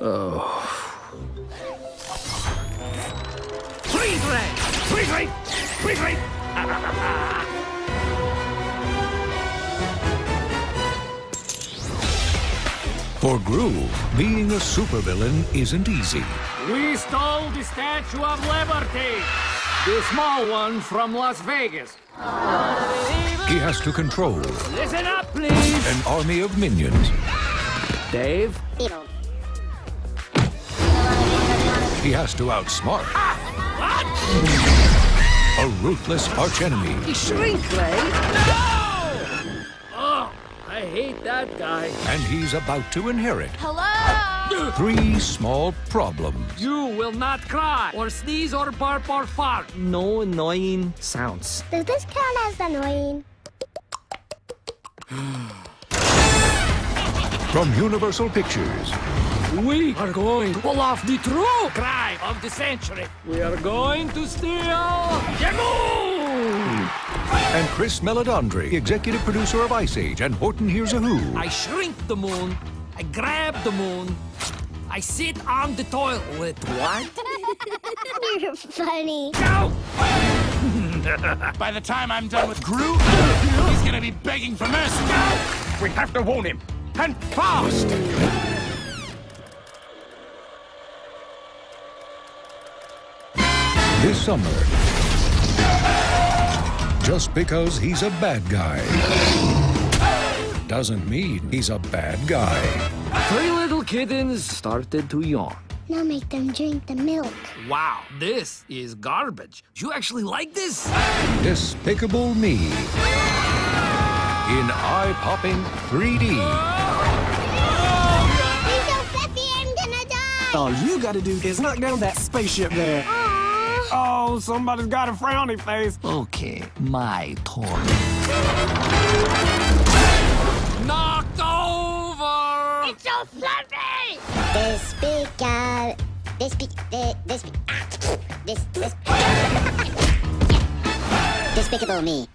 Oh. Freeze ray! Freeze ray! Freeze ray! For Groove, being a supervillain isn't easy. We stole the Statue of Liberty, the small one from Las Vegas. He has to control... Listen up, please! ...an army of minions. Dave? He has to outsmart... Ah, what? ...a ruthless archenemy. No! Oh, I hate that guy. And he's about to inherit... Hello? ...three small problems. You will not cry, or sneeze, or burp, or fart. No annoying sounds. Does this count as annoying? From Universal Pictures. We are going to pull off the true crime of the century. We are going to steal the moon! And Chris Melodandre, executive producer of Ice Age and Horton Hears a Who. I shrink the moon. I grab the moon. I sit on the toilet. With what? You're funny. Go! By the time I'm done with Groot, he's gonna be begging for mercy. Go! We have to warn him. And fast! This summer, just because he's a bad guy doesn't mean he's a bad guy. Three little kittens started to yawn. Now make them drink the milk. Wow, this is garbage. You actually like this? Despicable Me in eye-popping 3D. All you gotta do is knock down that spaceship there. Aww. Oh, somebody's got a frowny face. Okay, my toy. Knocked over! It's so fluffy! Despicable Me.